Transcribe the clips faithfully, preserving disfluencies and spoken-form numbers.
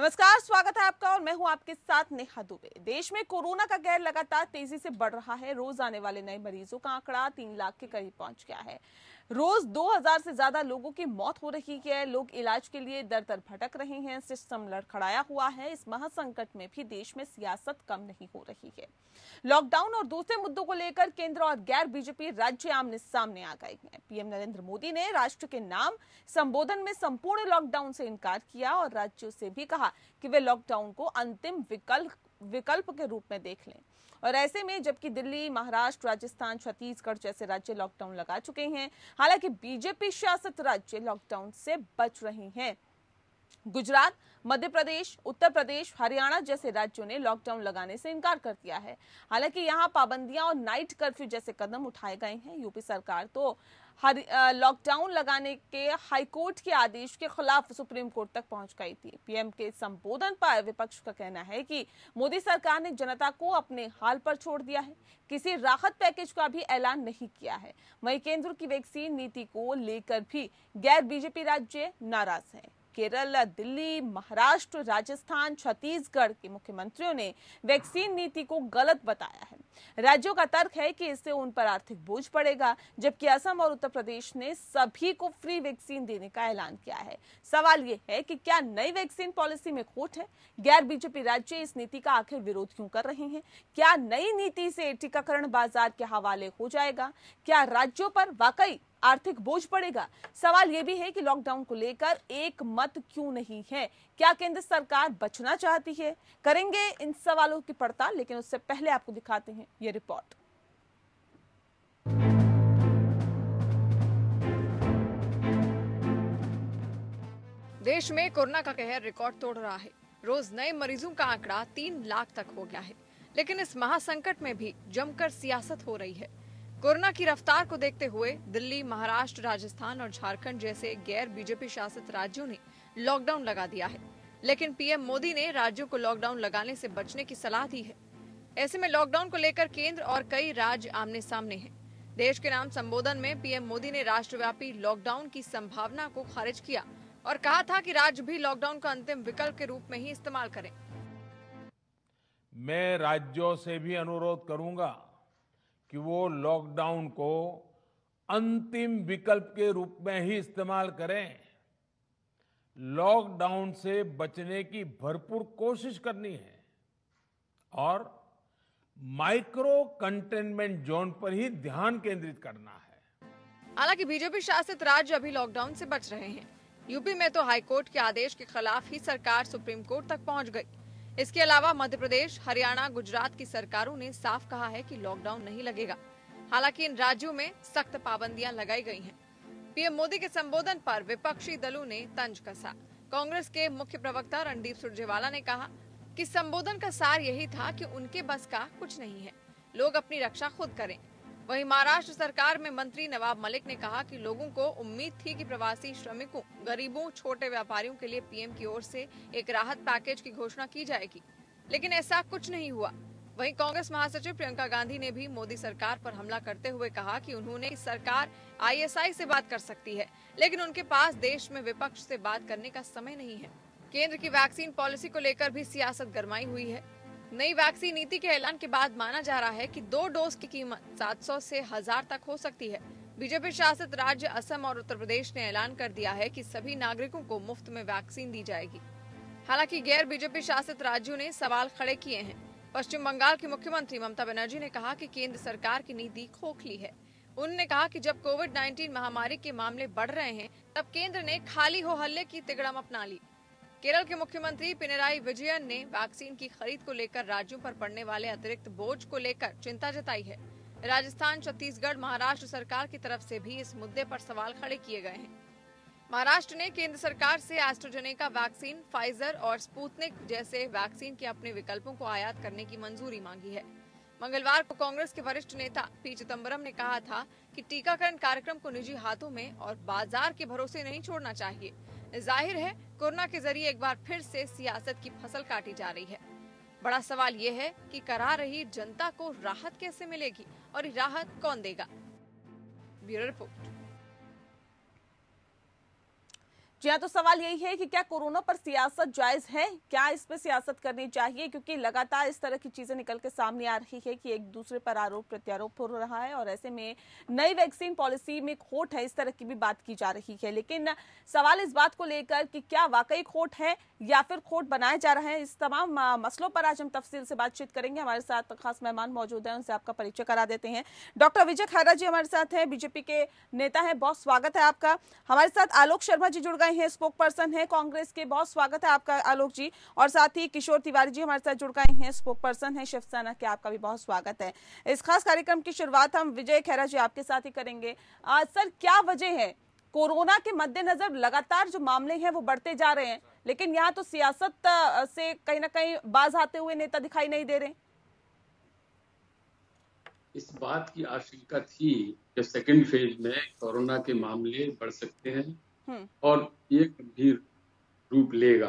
नमस्कार, स्वागत है आपका और मैं हूं आपके साथ नेहा दुबे। देश में कोरोना का कहर लगातार तेजी से बढ़ रहा है। रोज आने वाले नए मरीजों का आंकड़ा तीन लाख के करीब पहुंच गया है। रोज दो हज़ार से ज्यादा लोगों की मौत हो रही है। लोग इलाज के लिए दर दर भटक रहे हैं। सिस्टम लड़खड़ाया हुआ है। इस महासंकट में भी देश में सियासत कम नहीं हो रही है। लॉकडाउन और दूसरे मुद्दों को लेकर केंद्र और गैर बीजेपी राज्य आमने सामने आ गए हैं। पीएम नरेंद्र मोदी ने राष्ट्र के नाम संबोधन में संपूर्ण लॉकडाउन से इनकार किया और राज्यों से भी कहा कि वे लॉकडाउन को अंतिम विकल्प विकल्प के रूप में देख लें। और ऐसे में जबकि दिल्ली, महाराष्ट्र, राजस्थान, छत्तीसगढ़ जैसे राज्य लॉकडाउन लगा चुके हैं, हालांकि बीजेपी शासित राज्य लॉकडाउन से बच रहे हैं। गुजरात, मध्य प्रदेश, उत्तर प्रदेश, हरियाणा जैसे राज्यों ने लॉकडाउन लगाने से इनकार कर दिया है। हालांकि यहां पाबंदियां और नाइट कर्फ्यू जैसे कदम उठाए गए हैं। यूपी सरकार तो लॉकडाउन लगाने के हाईकोर्ट के आदेश के खिलाफ सुप्रीम कोर्ट तक पहुंच गई थी। पीएम के संबोधन पर विपक्ष का कहना है कि मोदी सरकार ने जनता को अपने हाल पर छोड़ दिया है, किसी राहत पैकेज का भी ऐलान नहीं किया है। वहीं केंद्र की वैक्सीन नीति को लेकर भी गैर बीजेपी राज्य नाराज हैं। केरल, दिल्ली, महाराष्ट्र, राजस्थान, छत्तीसगढ़ के मुख्यमंत्रियों ने वैक्सीन नीति को गलत बताया है। राज्यों का तर्क है कि इससे उन पर आर्थिक बोझ पड़ेगा, जबकि असम और उत्तर प्रदेश ने सभी को फ्री वैक्सीन देने का ऐलान किया है। सवाल ये है कि क्या नई वैक्सीन पॉलिसी में खोट है? गैर बीजेपी राज्य इस नीति का आखिर विरोध क्यों कर रहे हैं? क्या नई नीति से टीकाकरण बाजार के हवाले हो जाएगा? क्या राज्यों पर वाकई आर्थिक बोझ पड़ेगा? सवाल यह भी है कि लॉकडाउन को लेकर एक मत क्यों नहीं है? क्या केंद्र सरकार बचना चाहती है? करेंगे इन सवालों की पड़ताल, लेकिन उससे पहले आपको दिखाते हैं ये रिपोर्ट। देश में कोरोना का कहर रिकॉर्ड तोड़ रहा है। रोज नए मरीजों का आंकड़ा तीन लाख तक हो गया है, लेकिन इस महासंकट में भी जमकर सियासत हो रही है। कोरोना की रफ्तार को देखते हुए दिल्ली, महाराष्ट्र, राजस्थान और झारखंड जैसे गैर बीजेपी शासित राज्यों ने लॉकडाउन लगा दिया है, लेकिन पीएम मोदी ने राज्यों को लॉकडाउन लगाने से बचने की सलाह दी है। ऐसे में लॉकडाउन को लेकर केंद्र और कई राज्य आमने सामने हैं। देश के नाम संबोधन में पीएम मोदी ने राष्ट्रव्यापी लॉकडाउन की संभावना को खारिज किया और कहा था कि राज्य भी लॉकडाउन का अंतिम विकल्प के रूप में ही इस्तेमाल करें। मैं राज्यों से भी अनुरोध करूंगा कि वो लॉकडाउन को अंतिम विकल्प के रूप में ही इस्तेमाल करें। लॉकडाउन से बचने की भरपूर कोशिश करनी है और माइक्रो कंटेनमेंट जोन पर ही ध्यान केंद्रित करना है। हालांकि बीजेपी शासित राज्य अभी लॉकडाउन से बच रहे हैं। यूपी में तो हाईकोर्ट के आदेश के खिलाफ ही सरकार सुप्रीम कोर्ट तक पहुंच गई। इसके अलावा मध्य प्रदेश, हरियाणा, गुजरात की सरकारों ने साफ कहा है कि लॉकडाउन नहीं लगेगा। हालांकि इन राज्यों में सख्त पाबंदियां लगाई गई हैं। पीएम मोदी के संबोधन पर विपक्षी दलों ने तंज कसा। कांग्रेस के मुख्य प्रवक्ता रणदीप सुरजेवाला ने कहा कि संबोधन का सार यही था कि उनके बस का कुछ नहीं है, लोग अपनी रक्षा खुद करें। वहीं महाराष्ट्र सरकार में मंत्री नवाब मलिक ने कहा कि लोगों को उम्मीद थी कि प्रवासी श्रमिकों, गरीबों, छोटे व्यापारियों के लिए पीएम की ओर से एक राहत पैकेज की घोषणा की जाएगी, लेकिन ऐसा कुछ नहीं हुआ। वहीं कांग्रेस महासचिव प्रियंका गांधी ने भी मोदी सरकार पर हमला करते हुए कहा कि उन्होंने सरकार आईएसआई से बात कर सकती है, लेकिन उनके पास देश में विपक्ष से बात करने का समय नहीं है। केंद्र की वैक्सीन पॉलिसी को लेकर भी सियासत गरमाई हुई है। नई वैक्सीन नीति के ऐलान के बाद माना जा रहा है कि दो डोज की कीमत सात सौ से हजार तक हो सकती है। बीजेपी शासित राज्य असम और उत्तर प्रदेश ने ऐलान कर दिया है कि सभी नागरिकों को मुफ्त में वैक्सीन दी जाएगी। हालांकि गैर बीजेपी शासित राज्यों ने सवाल खड़े किए हैं। पश्चिम बंगाल की मुख्यमंत्री ममता बनर्जी ने कहा कि केंद्र सरकार की नीति खोखली है। उन्होंने कहा कि जब कोविड उन्नीस महामारी के मामले बढ़ रहे हैं, तब केंद्र ने खाली हो हल्ले की तिकड़म अपना ली। केरल के मुख्यमंत्री पिनराई विजयन ने वैक्सीन की खरीद को लेकर राज्यों पर पड़ने वाले अतिरिक्त बोझ को लेकर चिंता जताई है। राजस्थान, छत्तीसगढ़, महाराष्ट्र सरकार की तरफ से भी इस मुद्दे पर सवाल खड़े किए गए हैं। महाराष्ट्र ने केंद्र सरकार से एस्ट्राजेनेका वैक्सीन, फाइजर और स्पुतनिक जैसे वैक्सीन के अपने विकल्पों को आयात करने की मंजूरी मांगी है। मंगलवार को कांग्रेस के वरिष्ठ नेता पी चिदम्बरम ने कहा था कि टीकाकरण कार्यक्रम को निजी हाथों में और बाजार के भरोसे नहीं छोड़ना चाहिए। जाहिर है, कोरोना के जरिए एक बार फिर से सियासत की फसल काटी जा रही है। बड़ा सवाल ये है कि कराह रही जनता को राहत कैसे मिलेगी और राहत कौन देगा? Bureau report. जी हाँ, तो सवाल यही है कि क्या कोरोना पर सियासत जायज है, क्या इस पर सियासत करनी चाहिए, क्योंकि लगातार इस तरह की चीजें निकल के सामने आ रही है कि एक दूसरे पर आरोप प्रत्यारोप हो रहा है और ऐसे में नई वैक्सीन पॉलिसी में खोट है, इस तरह की भी बात की जा रही है। लेकिन सवाल इस बात को लेकर कि क्या वाकई खोट है या फिर खोट बनाया जा रहा है, इस तमाम मसलों पर आज हम तफसील से बातचीत करेंगे। हमारे साथ खास मेहमान मौजूद है, उनसे आपका परिचय करा देते हैं। डॉक्टर विजय खैरा जी हमारे साथ है, बीजेपी के नेता है, बहुत स्वागत है आपका। हमारे साथ आलोक शर्मा जी जुड़ गए हैं, स्पोक पर्सन है कांग्रेस के, बहुत स्वागत है आपका आलोक जी। और साथ ही किशोर तिवारी जी हमारे साथ जुड़ गए हैं, स्पोक पर्सन है शिवसेना के, आपका भी बहुत स्वागत है। इस खास कार्यक्रम की शुरुआत हम विजय खैरा जी आपके साथ ही करेंगे। आ, सर क्या वजह है कोरोना के मद्देनजर लगातार जो मामले हैं वो बढ़ते जा रहे हैं, लेकिन यहाँ तो सियासत से कहीं ना कहीं बाज आते हुए नेता दिखाई नहीं दे रहे? इस बात की आशंका थी कि सेकेंड फेज में कोरोना के मामले बढ़ सकते हैं और ये गंभीर रूप लेगा,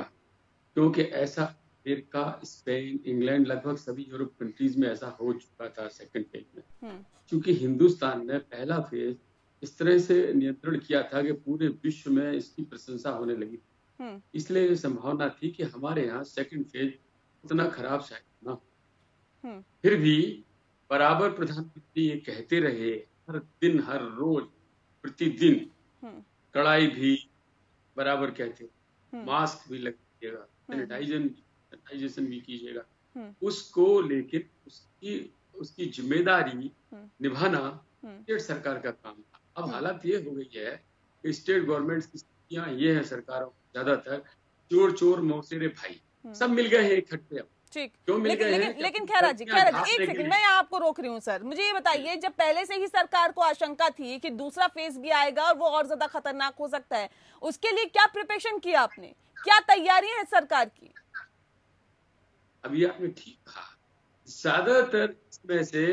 क्योंकि ऐसा अमेरिका, स्पेन, इंग्लैंड, लगभग सभी यूरोप कंट्रीज में ऐसा हो चुका था सेकंड फेज में। क्योंकि हिंदुस्तान ने पहला फेज इस तरह से नियंत्रण किया था कि पूरे विश्व में इसकी प्रशंसा होने लगी, इसलिए ये संभावना थी कि हमारे यहाँ सेकंड फेज उतना खराब शायद ना हो। फिर भी बराबर प्रधानमंत्री ये कहते रहे, हर दिन, हर रोज, प्रतिदिन कड़ाई भी बराबर कहते, मास्क भी लगाइएगा, सैनिटाइजन सैनिटाइजेशन भी कीजिएगा उसको। लेकिन उसकी उसकी जिम्मेदारी निभाना स्टेट सरकार का काम था। अब हालात ये हो गई है कि स्टेट गवर्नमेंट्स की स्थितियाँ ये है, सरकारों ज्यादातर चोर चोर मौसेरे भाई सब मिल गए हैं इकट्ठे। अब ठीक, लेकिन लेकिन लेकिन खैरा जी खैरा जी एक सेकंड, मैं आपको रोक रही हूँ। सर मुझे ये बताइए, जब पहले से ही सरकार को आशंका थी कि दूसरा फेज भी आएगा और वो और ज्यादा खतरनाक हो सकता है, उसके लिए क्या प्रिपरेशन किया आपने, क्या तैयारियां हैं सरकार की? अभी आपने ठीक कहा, ज्यादातर इसमें से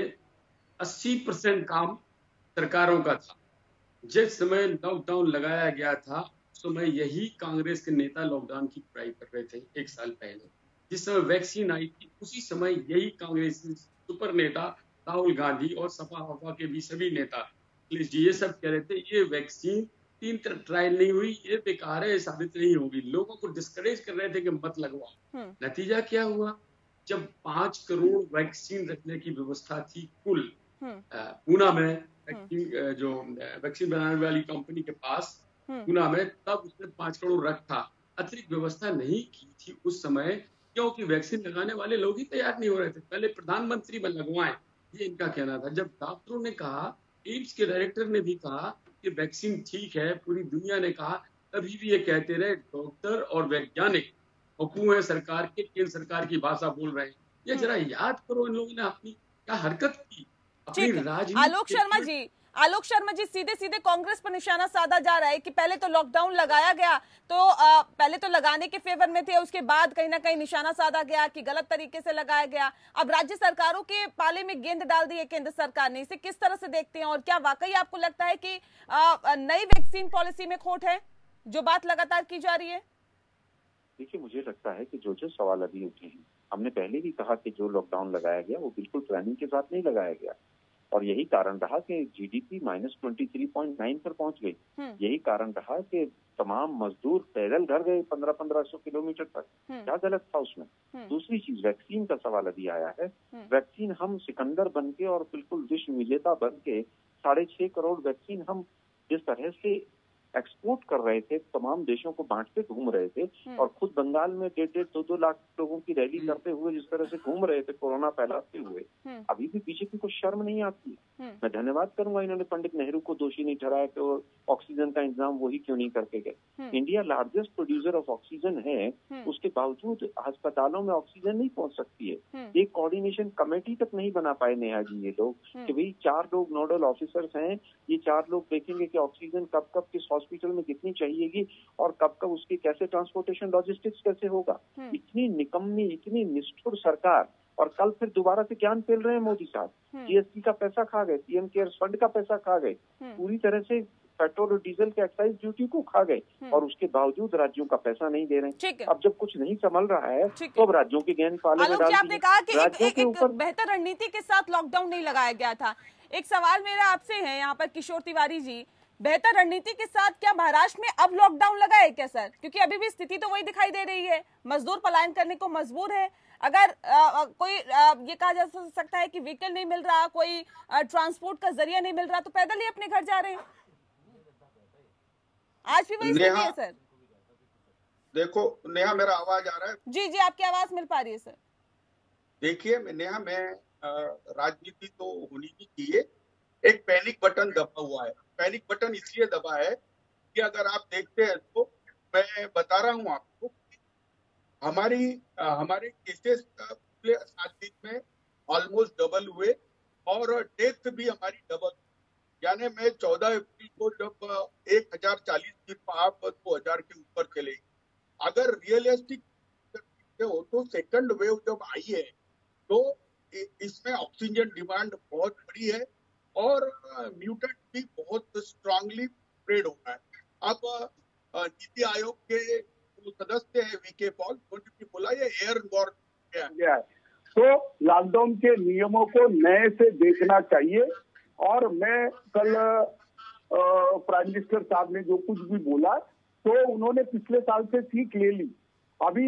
अस्सी परसेंट काम सरकारों का था। जिस समय लॉकडाउन लगाया गया था उस समय यही कांग्रेस के नेता लॉकडाउन की बुराई कर रहे थे। एक साल पहले जिस समय वैक्सीन आई थी उसी समय यही कांग्रेस सुपर नेता राहुल गांधी और सपा वपा के भी सभी नेता अखिलेश जी ये सब कह रहे थे, ये वैक्सीन तीन तरह ट्रायल नहीं हुई, ये बेकार है, साबित नहीं होगी। लोगों को डिस्करेज कर रहे थे कि मत लगवाओ। नतीजा क्या हुआ, जब पांच करोड़ वैक्सीन रखने की व्यवस्था थी कुल पूना में, वैक्सीन जो वैक्सीन बनाने वाली कंपनी के पास पूना में, तब उसने पांच करोड़ रखा। अतिरिक्त व्यवस्था नहीं की थी उस समय, क्योंकि वैक्सीन लगाने वाले लोग ही तैयार नहीं हो रहे थे। पहले प्रधानमंत्री में लगवाएं, ये इनका कहना था। जब डॉक्टरों ने कहा, एम्स के डायरेक्टर ने भी कहा कि वैक्सीन ठीक है, पूरी दुनिया ने कहा, तभी भी ये कहते रहे। डॉक्टर और वैज्ञानिक हुकूम है सरकार के, केंद्र सरकार की भाषा बोल रहे हैं। ये जरा याद करो इन लोगों ने अपनी क्या हरकत की, अपनी राजनीति। आलोक शर्मा जी आलोक शर्मा जी सीधे सीधे कांग्रेस पर निशाना साधा जा रहा है कि पहले तो लॉकडाउन लगाया गया तो आ, पहले तो लगाने के फेवर में थे, उसके बाद कहीं ना कहीं निशाना साधा गया कि गलत तरीके से लगाया गया। अब राज्य सरकारों के पाले में गेंद डाल दी है केंद्र सरकार ने, इसे किस तरह से देखते हैं और क्या वाकई आपको लगता है कि नई वैक्सीन पॉलिसी में खोट है जो बात लगातार की जा रही है? देखिए, मुझे लगता है कि जो जो सवाल अभी उठे हैं, हमने पहले भी कहा कि जो लॉकडाउन लगाया गया वो बिल्कुल प्लानिंग के साथ नहीं लगाया गया, और यही कारण रहा कि GDP minus twenty three point nine पर पहुंच गई। यही कारण रहा कि तमाम मजदूर पैदल घर गए पंद्रह पंद्रह सौ किलोमीटर तक, क्या गलत था उसमें? दूसरी चीज, वैक्सीन का सवाल अभी आया है। वैक्सीन हम सिकंदर बन के और बिल्कुल विश्व विजेता बन के साढ़े छह करोड़ वैक्सीन हम जिस तरह से एक्सपोर्ट कर रहे थे, तमाम देशों को बांटते घूम रहे थे, और खुद बंगाल में डेढ़ डेढ़ दो दो लाख लोगों की रैली करते हुए जिस तरह से घूम रहे थे कोरोना फैलाते हुए, अभी भी बीजेपी को शर्म नहीं आती। मैं धन्यवाद करूंगा, इन्होंने पंडित नेहरू को दोषी नहीं ठहराया कि वो ऑक्सीजन का इंतजाम वही क्यों नहीं करके गए। India largest producer of oxygen है, उसके बावजूद अस्पतालों में ऑक्सीजन नहीं पहुँच सकती है। एक कोऑर्डिनेशन कमेटी तक नहीं बना पाए नेहा जी ये लोग कि भाई चार लोग नोडल ऑफिसर्स हैं, ये चार लोग देखेंगे कि ऑक्सीजन कब कब किस हॉस्पिटल में कितनी चाहिएगी और कब कब उसकी कैसे ट्रांसपोर्टेशन लॉजिस्टिक्स कैसे होगा। इतनी निकम्मी, इतनी निष्ठुर सरकार। और कल फिर दोबारा से ज्ञान फैल रहे हैं मोदी साहब, जीएसटी का पैसा खा गए, पीएम केयर्स फंड का पैसा खा गए, पूरी तरह से पेट्रोल और डीजल के एक्साइज ड्यूटी को खा गए, और उसके बावजूद राज्यों का पैसा नहीं दे रहे हैं। अब जब कुछ नहीं संभल रहा है तो अब राज्यों के गेंद पाले में डाल दिया। आपने कहा कि एक, एक, एक बेहतर रणनीति के साथ लॉकडाउन नहीं लगाया गया था। एक सवाल मेरा आपसे है यहाँ पर किशोर तिवारी जी बेहतर रणनीति के साथ क्या महाराष्ट्र में अब लॉकडाउन लगा है क्या सर? क्योंकि अभी भी स्थिति तो वही दिखाई दे रही है, मजदूर पलायन करने को मजबूर है। अगर आ, कोई आ, ये कहा जा सकता है कि व्हीकल नहीं मिल रहा, कोई ट्रांसपोर्ट का जरिया नहीं मिल रहा, तो पैदल ही अपने घर जा रहे हैं। आज भी वही स्थिति है सर। देखो नेहा, मेरा आवाज आ रहा है? जी जी, आपकी आवाज मिल पा रही है सर। देखिए नेहा, मैं राजनीति तो होनी ही चाहिए, एक पैनिक बटन दबा हुआ है। पैनिक बटन इसलिए दबा है कि अगर आप देखते हैं तो मैं बता रहा हूं आपको, हमारी हमारे केसेस सात दिन में ऑलमोस्ट डबल हुए और डेथ भी हमारी डबल। यानी मैं चौदह अप्रैल को जब एक हजार चालीस की पाप दो हजार के ऊपर चले, अगर रियलिस्टिक हो तो सेकंड वेव जब आई है तो इसमें ऑक्सीजन डिमांड बहुत बड़ी है और म्यूटेंट भी बहुत स्ट्रांगली स्प्रेड हो रहा है। अब नीति आयोग के तो सदस्य है वीके पॉल, उन्होंने बोला ये एयर वॉर। तो लॉकडाउन के नियमों को नए से देखना चाहिए। और मैं कल प्राइम मिनिस्टर साहब ने जो कुछ भी बोला तो उन्होंने पिछले साल से सीख ले ली। अभी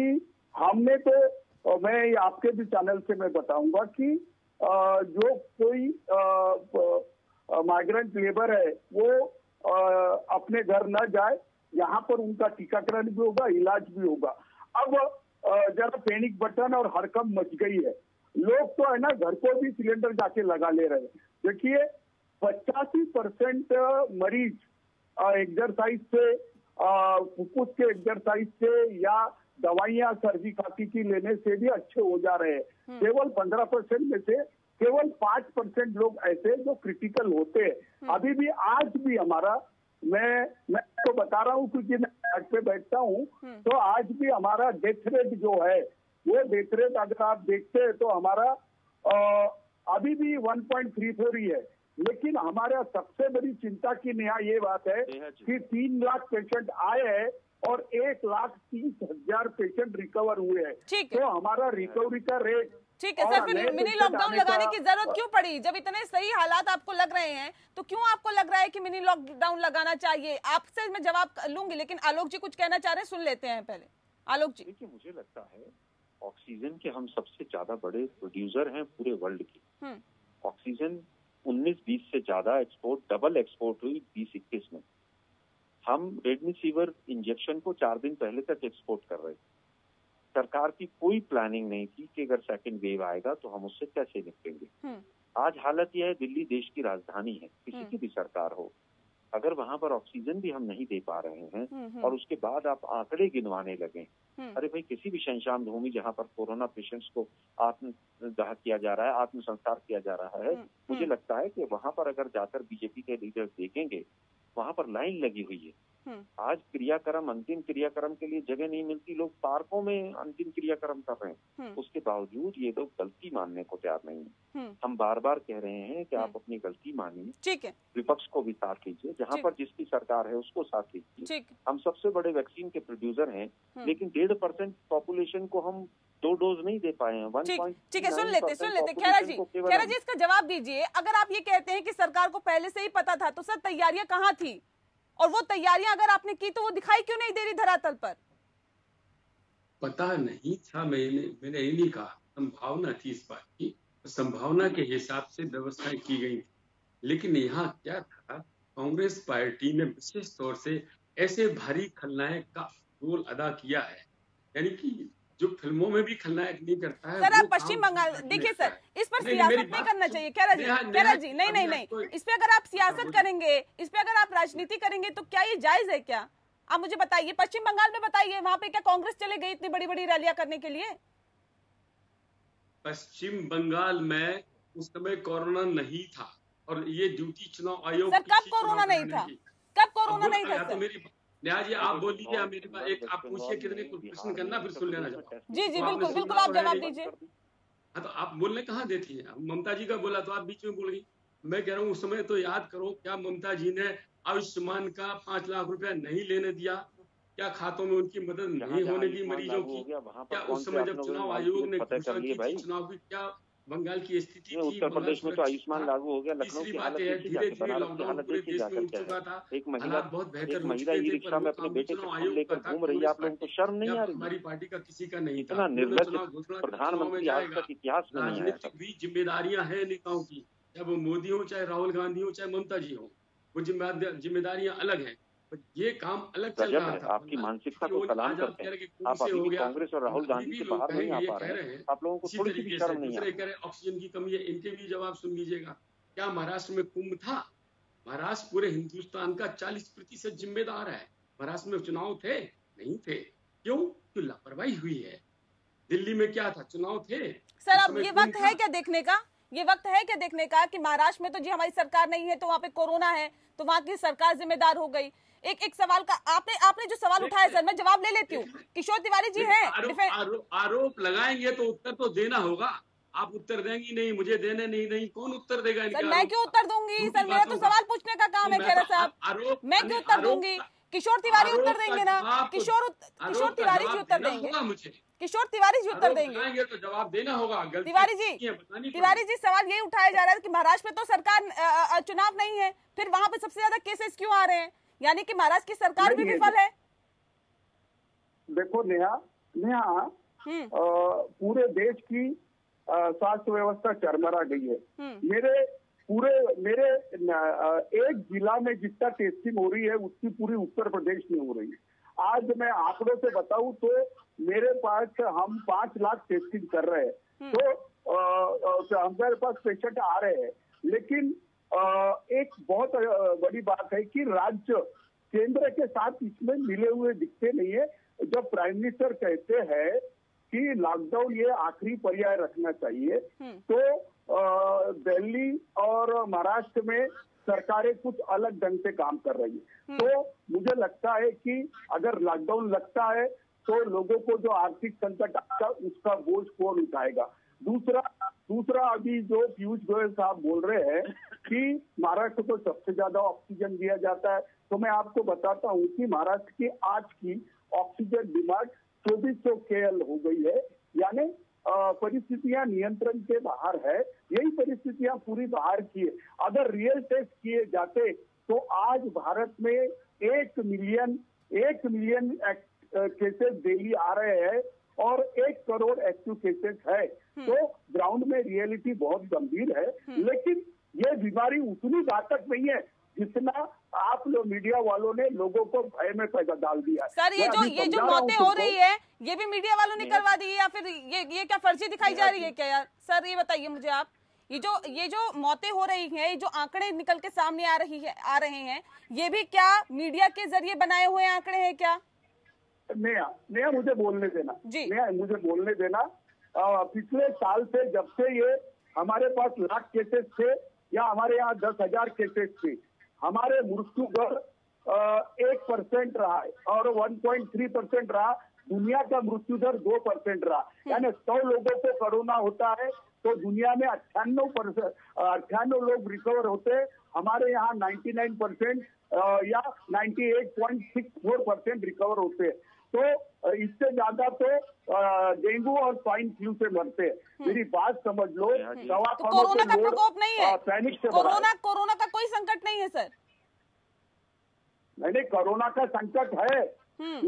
हमने तो, मैं आपके भी चैनल से मैं बताऊंगा कि जो कोई माइग्रेंट लेबर है वो अपने घर न जाए, यहाँ पर उनका टीकाकरण भी होगा, इलाज भी होगा। अब जरा पैनिक बटन और हरकम मच गई है, लोग तो है ना घर को भी सिलेंडर जाके लगा ले रहे हैं। देखिए पचासी परसेंट मरीज एक्सरसाइज से, फुफ्फुस के एक्सरसाइज से या दवाइयां सर्दी खांसी की लेने से भी अच्छे हो जा रहे हैं। केवल पंद्रह परसेंट में से केवल पांच परसेंट लोग ऐसे जो क्रिटिकल होते हैं। अभी भी आज भी हमारा, मैं मैं तो बता रहा हूँ क्योंकि मैं घर पे बैठता हूँ, तो आज भी हमारा डेथ रेट जो है, वो डेथ रेट अगर आप देखते हैं तो हमारा आ, अभी भी वन पॉइंट थ्री फोर ही है। लेकिन हमारा सबसे बड़ी चिंता की नया ये बात है कि तीन लाख पेशेंट आए हैं और एक लाख तीस हजार पेशेंट रिकवर हुए हैं। तो हमारा रिकवरी का रेट ठीक है सर। फिर मिनी लॉकडाउन लगाने की जरूरत क्यों पड़ी? जब इतने सही हालात आपको लग रहे हैं तो क्यों आपको लग रहा है कि मिनी लॉकडाउन लगाना चाहिए? आपसे मैं जवाब लूंगी, लेकिन आलोक जी कुछ कहना चाह रहे हैं, सुन लेते हैं पहले आलोक जी। देखिए मुझे लगता है ऑक्सीजन के हम सबसे ज्यादा बड़े प्रोड्यूसर हैं पूरे वर्ल्ड के। ऑक्सीजन उन्नीस बीस से ज्यादा एक्सपोर्ट, डबल एक्सपोर्ट हुई बीस इक्कीस में। हम रेमेडिसिविर इंजेक्शन को चार दिन पहले तक एक्सपोर्ट कर रहे थे। सरकार की कोई प्लानिंग नहीं थी कि अगर सेकंड वेव आएगा तो हम उससे कैसे निपटेंगे। आज हालत यह है, दिल्ली देश की राजधानी है, किसी की भी सरकार हो, अगर वहां पर ऑक्सीजन भी हम नहीं दे पा रहे हैं और उसके बाद आप आंकड़े गिनवाने लगे, अरे भाई किसी भी शमशान भूमि जहां पर कोरोना पेशेंट्स को आत्मदाह किया जा रहा है, आत्मसंस्कार किया जा रहा है, मुझे लगता है कि वहां पर अगर जाकर बीजेपी के लीडर देखेंगे, वहां पर लाइन लगी हुई है। आज क्रियाक्रम, अंतिम क्रियाक्रम के लिए जगह नहीं मिलती, लोग पार्कों में अंतिम क्रियाक्रम कर रहे हैं। उसके बावजूद ये लोग गलती मानने को तैयार नहीं है। हम बार बार कह रहे हैं कि आप अपनी गलती मानिए, ठीक है, विपक्ष को भी साथ लीजिए, जहाँ पर जिसकी सरकार है उसको साथ लीजिए। हम सबसे बड़े वैक्सीन के प्रोड्यूसर हैं, लेकिन डेढ़ परसेंट पॉपुलेशन को हम दो डोज नहीं दे पाए हैं। ठीक है, सुन लेते सुन लेते खैरा जी, खैरा जी इसका जवाब दीजिए। अगर आप ये कहते हैं कि सरकार को पहले से ही पता था, तो सर तैयारियां कहाँ थी? और वो तैयारियां अगर आपने की तो वो दिखाई क्यों नहीं दे रही धरातल पर? पता नहीं था, मैंने मैंने ये नहीं कहा, संभावना थी इस बात की, संभावना के हिसाब से व्यवस्थाएं की गई थी। लेकिन यहाँ क्या था, कांग्रेस पार्टी ने विशेष तौर से ऐसे भारी खलनायक का रोल अदा किया है, यानी कि जो फिल्मों में भी खलनायक नहीं करता है। सर आप पश्चिम बंगाल देखिए सर, इस पर सियासत नहीं करना चाहिए। खैरा जी, खैरा जी नहीं नहीं नहीं, इस पे अगर आप सियासत करेंगे, इस पे अगर आप राजनीति करेंगे तो क्या ये जायज है? क्या आप मुझे बताइए, पश्चिम बंगाल में बताइए, वहाँ पे क्या कांग्रेस चले गई इतनी बड़ी बड़ी रैलियां करने के लिए? पश्चिम बंगाल में उस समय कोरोना नहीं था और ये ड्यूटी चुनाव आयोग। सर कब कोरोना नहीं था? कब कोरोना नहीं था? नेहा जी आप बोल दीजिए, मेरे पास एक आप पूछिए, कितने प्रश्न करना फिर सुन लेना चाहता हूँ। जी जी बिल्कुल बिल्कुल, आप जवाब दीजिए। हाँ तो आप बोलने कहाँ देती हैं? ममता जी का बोला तो आप बीच में बोल गई। मैं कह रहा हूँ उस समय तो याद करो, क्या ममता जी ने आयुष्मान का पांच लाख रुपया नहीं लेने दिया? क्या खातों में उनकी मदद नहीं होने दी मरीजों की? क्या उस समय जब चुनाव आयोग ने घोषणा की चुनाव की, क्या बंगाल की स्थिति थी, उत्तर प्रदेश में तो आयुष्मान लागू हो गया, लखनऊ की हालत देखी जा सकता है। एक महिला बहुत बेहतर महिला ई रिक्शा में अपने बेटे को लेकर घूम रही है, आप लोगों को शर्म नहीं आ रही? हमारी पार्टी का किसी का नहीं था, निर्लज्ज प्रधानमंत्री आज तक इतिहास में नहीं आया। राजनीतिक भी जिम्मेदारियां हैं नेताओं की, चाहे वो मोदी हो, चाहे राहुल गांधी हो, चाहे ममता जी हो, वो जिम्मेदारियां अलग है, ये काम अलग चल रहा था। आपकी मानसिकता को सलाम करते हैं, आप अभी भी कांग्रेस और राहुल गांधी से बाहर नहीं आ पा रहे हैं, आप लोगों को थोड़ी सी भी शर्म नहीं आ रही। ऑक्सीजन की कमी है, इनके भी जवाब सुन लीजिएगा। क्या महाराष्ट्र में कुंभ था? महाराष्ट्र पूरे हिंदुस्तान का चालीस प्रतिशत जिम्मेदार है। महाराष्ट्र में चुनाव थे? नहीं थे। क्यों? क्यों लापरवाही हुई है। दिल्ली में क्या था? चुनाव थे। सर अब ये वक्त है क्या देखने का, ये वक्त है क्या देखने का कि महाराष्ट्र में तो जी हमारी सरकार नहीं है तो वहाँ पे कोरोना है तो वहाँ की सरकार जिम्मेदार हो गई। एक एक सवाल का आपने आपने जो सवाल उठाया सर, मैं जवाब ले लेती हूँ। किशोर तिवारी जी हैं, आरोप आरोप लगाएंगे तो उत्तर तो देना होगा, आप उत्तर देंगी नहीं, मुझे देने नहीं, नहीं कौन उत्तर देगा सर? मैं क्यों उत्तर दूंगी सर, मेरा तो सवाल पूछने का काम है खैरा साहब, मैं क्यों उत्तर दूंगी? किशोर तिवारी उत्तर देंगे ना, किशोर किशोर तिवारी जी उत्तर देंगे, किशोर तिवारी जी उत्तर देंगे तो जवाब देना होगा। तिवारी जी तिवारी जी सवाल यही उठाया जा रहा है कि महाराष्ट्र में तो सरकार चुनाव नहीं है, फिर वहाँ पे सबसे ज्यादा केसेस क्यों आ रहे हैं, यानी कि महाराष्ट्र की सरकार भी विफल है। देखो नेहा नेहा पूरे देश की स्वास्थ्य व्यवस्था चरमरा गई है। मेरे पूरे मेरे एक जिला में जितना टेस्टिंग हो रही है उसकी पूरी उत्तर प्रदेश में हो रही है। आज मैं आंकड़ों से बताऊं तो मेरे पास हम पांच लाख टेस्टिंग कर रहे हैं, तो, तो हमारे पास पेशेंट आ रहे हैं, लेकिन एक बहुत बड़ी बात है कि राज्य केंद्र के साथ इसमें मिले हुए दिखते नहीं है। जब प्राइम मिनिस्टर कहते हैं कि लॉकडाउन ये आखिरी पर्याय रखना चाहिए, तो दिल्ली और महाराष्ट्र में सरकारें कुछ अलग ढंग से काम कर रही है। तो मुझे लगता है कि अगर लॉकडाउन लगता है तो लोगों को जो आर्थिक संकट आता है उसका बोझ कौन उठाएगा। दूसरा दूसरा अभी जो पीयूष गोयल साहब बोल रहे हैं कि महाराष्ट्र को सबसे ज्यादा ऑक्सीजन दिया जाता है, तो मैं आपको बताता हूँ कि महाराष्ट्र की आज की ऑक्सीजन डिमांड चौबीस सौ केएल हो गई है, यानी परिस्थितियां नियंत्रण के बाहर है। यही परिस्थितियां पूरी बाहर की है। अगर रियल टेस्ट किए जाते तो आज भारत में एक मिलियन एक मिलियन केसेस डेली आ रहे हैं और एक करोड़ एक्टिव केसेस है, तो ग्राउंड में रियलिटी बहुत गंभीर है। लेकिन ये बीमारी उतनी घातक नहीं है जितना आप लोग मीडिया वालों ने लोगों को भय में पैदा डाल दिया। सर ये जो ये जो मौतें हो रही है ये भी मीडिया वालों ने करवा दी है, या फिर ये ये क्या फर्जी दिखाई जा रही है क्या यार? सर ये बताइए मुझे आप, ये जो ये जो मौतें हो रही है, जो आंकड़े निकल के सामने आ रही है आ रहे हैं, ये भी क्या मीडिया के जरिए बनाए हुए आंकड़े है क्या? नेहा नेहा मुझे बोलने देना नेहा मुझे बोलने देना आ, पिछले साल से जब से ये हमारे पास लाख केसेस थे या हमारे यहाँ दस हजार केसेस थे, हमारे मृत्यु दर एक परसेंट रहा है और वन पॉइंट थ्री परसेंट रहा। दुनिया का मृत्यु दर दो परसेंट रहा, यानी सौ लोगों को कोरोना होता है तो दुनिया में अट्ठानवे परसेंट अट्ठानवे लोग रिकवर होते हैं, हमारे यहाँ नाइन्टी नाइन परसेंट या ninety eight point six four percent recover होते हैं। तो इससे ज्यादा तो डेंगू और स्वाइन फ्लू से मरते हैं। मेरी बात समझ लो, दवा तो कोरोना का प्रकोप नहीं है, पैनिक से कोरोना कोरोना का कोई संकट नहीं है सर। नहीं नहीं कोरोना का संकट है,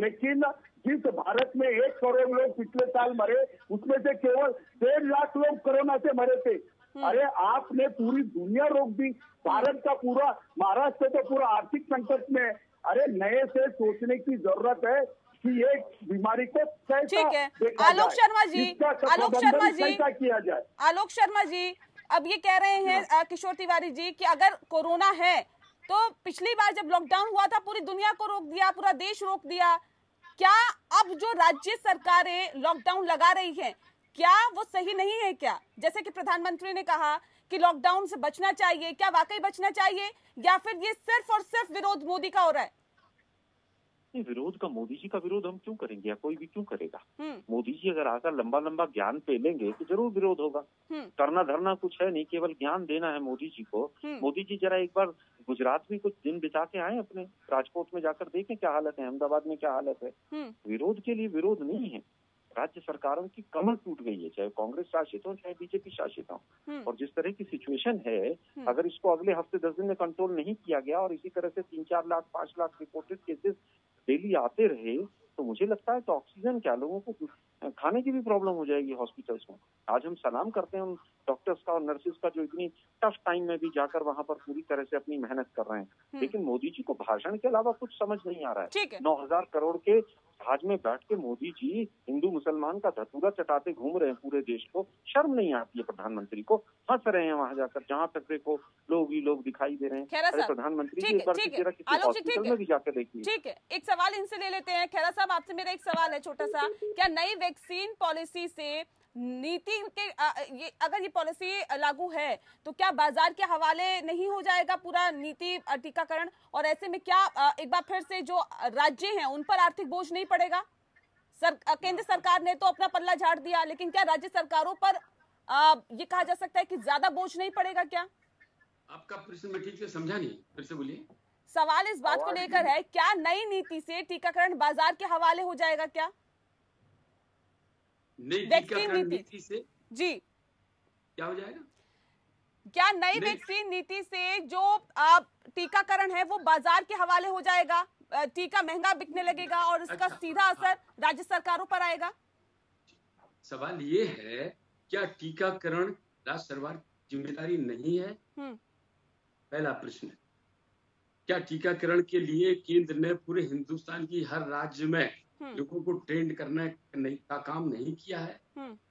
लेकिन जिस भारत में एक करोड़ लोग पिछले साल मरे उसमें से केवल डेढ़ लाख लोग कोरोना से मरे थे। अरे आपने पूरी दुनिया रोक दी, भारत का पूरा महाराष्ट्र तो पूरा आर्थिक संकट में है। अरे नए से सोचने की जरूरत है कि ये बीमारी को कैसे देखा जाए, आलोक शर्मा जी आलोक शर्मा जी किया जाए। आलोक शर्मा जी अब ये कह रहे हैं किशोर तिवारी जी कि अगर कोरोना है तो पिछली बार जब लॉकडाउन हुआ था पूरी दुनिया को रोक दिया, पूरा देश रोक दिया। क्या अब जो राज्य सरकारें लॉकडाउन लगा रही हैं क्या वो सही नहीं है क्या? जैसे कि प्रधानमंत्री ने कहा कि लॉकडाउन से बचना चाहिए, क्या वाकई बचना चाहिए या फिर ये सिर्फ और सिर्फ विरोध मोदी का हो रहा है? विरोध का मोदी जी का विरोध हम क्यों करेंगे या कोई भी क्यों करेगा? मोदी जी अगर आकर लंबा लंबा ज्ञान पे लेंगे तो जरूर विरोध होगा। करना धरना कुछ है नहीं, केवल ज्ञान देना है मोदी जी को। मोदी जी जरा एक बार गुजरात में कुछ दिन बिता के आए, अपने राजकोट में जाकर देखें क्या हालत है, अहमदाबाद में क्या हालत है। विरोध के लिए विरोध नहीं है, राज्य सरकारों की कमर टूट गई है, चाहे कांग्रेस शासित हो चाहे बीजेपी शासित हो। और जिस तरह की सिचुएशन है, अगर इसको अगले हफ्ते दस दिन में कंट्रोल नहीं किया गया और इसी तरह से तीन चार लाख पांच लाख रिपोर्टेड केसेस डेली आते रहे तो मुझे लगता है तो ऑक्सीजन क्या, लोगों को खाने की भी प्रॉब्लम हो जाएगी हॉस्पिटल्स में। आज हम सलाम करते हैं उन डॉक्टर्स का और नर्सेस का जो इतनी टफ टाइम में भी जाकर वहां पर पूरी तरह से अपनी मेहनत कर रहे हैं, लेकिन मोदी जी को भाषण के अलावा कुछ समझ नहीं आ रहा है। नौ हजार करोड़ के जहाज में बैठ के मोदी जी हिंदू मुसलमान का धतूरा चटाते घूम रहे हैं पूरे देश को, शर्म नहीं आती है प्रधानमंत्री को। हंस रहे हैं वहां जाकर, जहाँ तक देखो लोग ही लोग दिखाई दे रहे हैं। अरे प्रधानमंत्री जी एक बार किसी हॉस्पिटल में भी जाकर देखिए। ठीक है, एक सवाल इनसे ले लेते हैं। खैरा साहब, आपसे मेरा एक सवाल है छोटा सा, क्या नई वैक्सीन पॉलिसी से नीति के ये, अगर ये पॉलिसी लागू है तो क्या बाजार के हवाले नहीं हो जाएगा पूरा नीति टीकाकरण, और ऐसे में क्या एक बार फिर से जो राज्य हैं उन पर आर्थिक बोझ नहीं पड़ेगा? सर, केंद्र सरकार ने तो अपना पल्ला झाड़ दिया, लेकिन क्या राज्य सरकारों पर आ, ये कहा जा सकता है कि ज्यादा बोझ नहीं पड़ेगा? क्या आपका प्रश्न मैं ठीक से समझा नहीं, फिर से बोलिए। सवाल इस बात को लेकर है, क्या नई नीति से टीकाकरण बाजार के हवाले हो जाएगा? क्या नई वैक्सीन नीति से जी क्या हो जाएगा? क्या नई वैक्सीन नीति से जो टीकाकरण है वो बाजार के हवाले हो जाएगा, टीका महंगा बिकने लगेगा और इसका अच्छा, सीधा असर हाँ, राज्य सरकारों पर आएगा। सवाल ये है, क्या टीकाकरण राज्य सरकार जिम्मेदारी नहीं है? पहला प्रश्न, क्या टीकाकरण के लिए केंद्र ने पूरे हिंदुस्तान की हर राज्य में लोगों को ट्रेंड करने का काम नहीं किया है?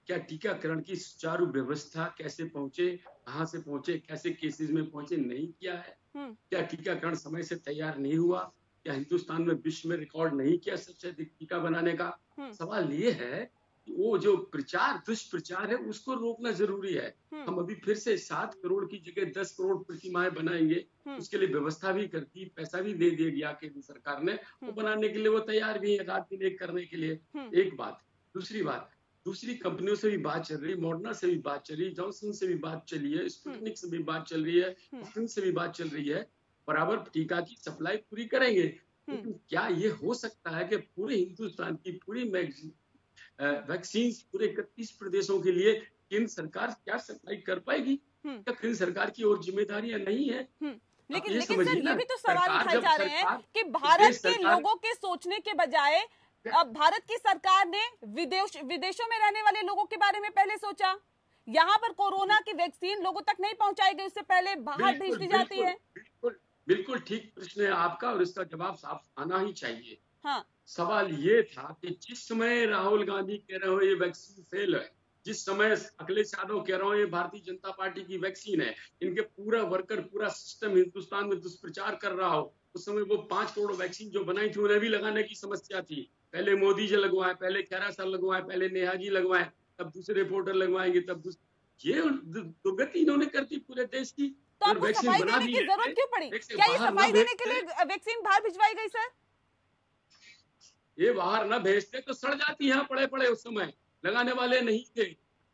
क्या टीकाकरण की सुचारू व्यवस्था, कैसे पहुंचे, कहां से पहुंचे, कैसे केसेस में पहुंचे, नहीं किया है? क्या टीकाकरण समय से तैयार नहीं हुआ? क्या हिंदुस्तान में विश्व में रिकॉर्ड नहीं किया सबसे अधिक टीका बनाने का? सवाल ये है कि वो जो प्रचार, दुष्प्रचार है, उसको रोकना जरूरी है। हम अभी फिर से सात करोड़ की जगह दस करोड़ प्रतिमाएं बनाएंगे, उसके लिए व्यवस्था भी करती, पैसा भी दे दिया गया केंद्र सरकार ने, वो बनाने के लिए वो तैयार भी है रात दिन एक करने के लिए। एक बात। दूसरी बात, दूसरी कंपनियों से भी बात चल रही, मॉडर्ना से भी बात चल रही, जॉनसन से भी बात चली है, स्पुतनिक से भी बात चल रही है, से भी बात चल रही है, बराबर टीका की सप्लाई पूरी करेंगे। लेकिन क्या ये हो सकता है कि पूरे हिंदुस्तान की पूरी वैक्सीन पूरे इकतीस प्रदेशों के लिए केंद्र सरकार क्या सप्लाई कर पाएगी? क्या केंद्र सरकार की और जिम्मेदारियां नहीं है? लेकिन लेकिन सर, ये भी तो सवाल उठाए जा रहे हैं कि भारत के लोगों के सोचने के बजाय भारत की सरकार ने विदेश विदेशों में रहने वाले लोगों के बारे में पहले सोचा। यहाँ पर कोरोना की वैक्सीन लोगों तक नहीं पहुँचाई गई, उससे पहले बाहर भेज दी जाती है। बिल्कुल ठीक प्रश्न है आपका, और इसका जवाब साफ आना ही चाहिए। हाँ। सवाल ये था कि जिस समय राहुल गांधी कह रहे हो ये वैक्सीन फेल है, जिस समय अखिलेश यादव कह रहे हो ये भारतीय जनता पार्टी की वैक्सीन है, इनके पूरा वर्कर पूरा सिस्टम हिंदुस्तान में दुष्प्रचार कर रहा हो, उस समय वो पांच करोड़ वैक्सीन जो बनाई थी उन्हें भी लगाने की समस्या थी। पहले मोदी जी लगवाए, पहले खैरा साहब लगवाए, पहले नेहा जी लगवाए, तब दूसरे रिपोर्टर लगवाएंगे, तब ये दुर्गति इन्होंने कर दी पूरे देश की। तो आपको सफाई देने की जरूरत क्यों पड़ी? क्या ये सफाई देने के लिए वैक्सीन बाहर भिजवाई गई? सर, ये बाहर ना भेजते तो सड़ जाती है पड़े पड़े, उस समय लगाने वाले नहीं थे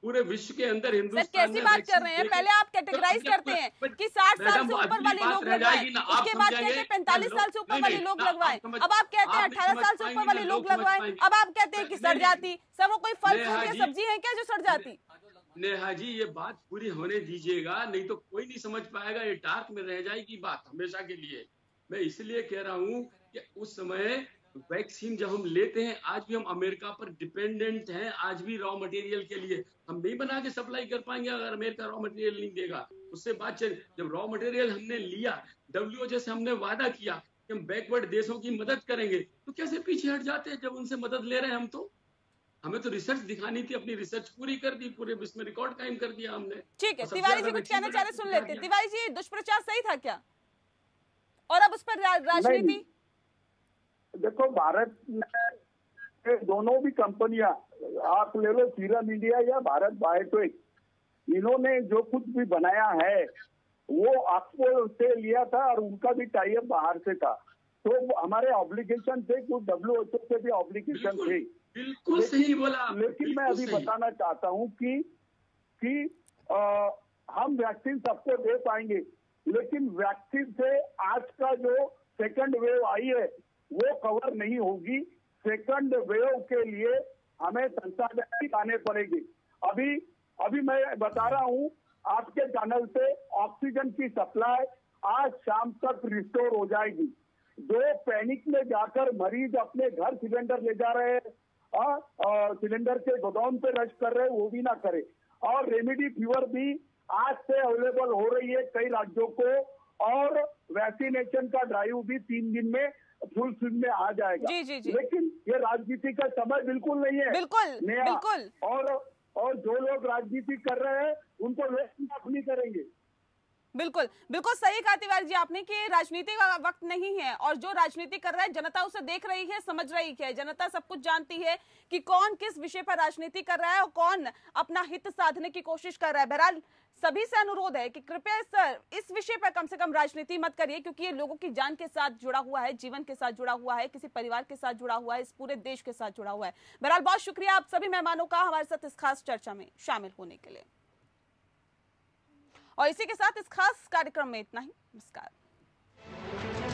पूरे विश्व के अंदर। हिंदुस्तान कैसी बात कर रहे हैं? पहले आप कैटेगराइज करते हैं कि साठ साल से ऊपर वाले लोग लगवाएं, उसके बाद कहते हैं पैंतालीस साल से ऊपर वाले लोग लगवाएं, अब आप कहते हैं अठारह साल से ऊपर वाले लोग लगवाएं, अब आप कहते हैं कि सड़ जाती। सर, वो कोई फल फ्रूट या सब्जी है क्या जो सड़ जाती? नेहा जी, ये बात पूरी होने दीजिएगा, नहीं तो कोई नहीं समझ पाएगा, ये डार्क में रह जाएगी बात हमेशा के लिए। मैं इसलिए कह रहा हूँ कि उस समय वैक्सीन जब हम लेते हैं, आज भी हम अमेरिका पर डिपेंडेंट हैं, आज भी रॉ मटेरियल के लिए हम नहीं बना के सप्लाई कर पाएंगे अगर अमेरिका रॉ मटेरियल नहीं देगा। उससे बात चल, जब रॉ मटेरियल हमने लिया, डब्ल्यूएचओ से हमने वादा किया कि हम बैकवर्ड देशों की मदद करेंगे, तो कैसे पीछे हट जाते हैं जब उनसे मदद ले रहे हैं हम? तो हमें तो रिसर्च दिखानी थी, अपनी रिसर्च पूरी कर दी, पूरे विश्व में रिकॉर्ड कायम कर दिया हमने। ठीक है, तिवारी जी कुछ कहना चाह रहे, सुन लेते। तिवारी जी, दुष्प्रचार सही था क्या, और अब उस पर राजनीति? देखो, भारत में दोनों भी कंपनियां, आप ले लो सीरम इंडिया या भारत बायोटेक, इन्होंने जो कुछ भी बनाया है वो आपको से लिया था और उनका भी टाई अप बाहर से था। तो हमारे ऑब्लिगेशन थे, कुछ डब्ल्यूएचओ से भी ऑब्लिगेशन थे। बिल्कुल सही बोला। लेकिन मैं अभी बताना चाहता हूँ कि कि आ, हम वैक्सीन सबको दे पाएंगे, लेकिन वैक्सीन से आज का जो सेकेंड वेव आई है वो कवर नहीं होगी। सेकंड वेव के लिए हमें संसाधन लाने पड़ेगी। अभी अभी मैं बता रहा हूँ, आपके चैनल से ऑक्सीजन की सप्लाई आज शाम तक रिस्टोर हो जाएगी। जो पैनिक में जाकर मरीज अपने घर सिलेंडर ले जा रहे हैं, सिलेंडर के गोदाम पे रश कर रहे हैं, वो भी ना करे। और रेमेडिसिविर भी आज से अवेलेबल हो रही है कई राज्यों को, और वैक्सीनेशन का ड्राइव भी तीन दिन में फुल स्विंग में आ जाएगा। जी, जी, जी। लेकिन ये राजनीति का समय बिल्कुल नहीं है, बिल्कुल बिल्कुल। और और जो लोग राजनीति कर रहे हैं उनको वेस्ट नहीं करेंगे। बिल्कुल बिल्कुल सही कहा तिवारी जी आपने कि राजनीति का वक्त नहीं है, और जो राजनीति कर रहा है जनता उसे देख रही है, समझ रही है। जनता सब कुछ जानती है कि कौन किस विषय पर राजनीति कर रहा है और कौन अपना हित साधने की कोशिश कर रहा है। बहरहाल सभी से अनुरोध है कि कृपया सर इस विषय पर कम से कम राजनीति मत करिए, क्योंकि ये लोगों की जान के साथ जुड़ा हुआ है, जीवन के साथ जुड़ा हुआ है, किसी परिवार के साथ जुड़ा हुआ है, इस पूरे देश के साथ जुड़ा हुआ है। बहरहाल बहुत शुक्रिया आप सभी मेहमानों का हमारे साथ इस खास चर्चा में शामिल होने के लिए, और इसी के साथ इस खास कार्यक्रम में इतना ही। नमस्कार।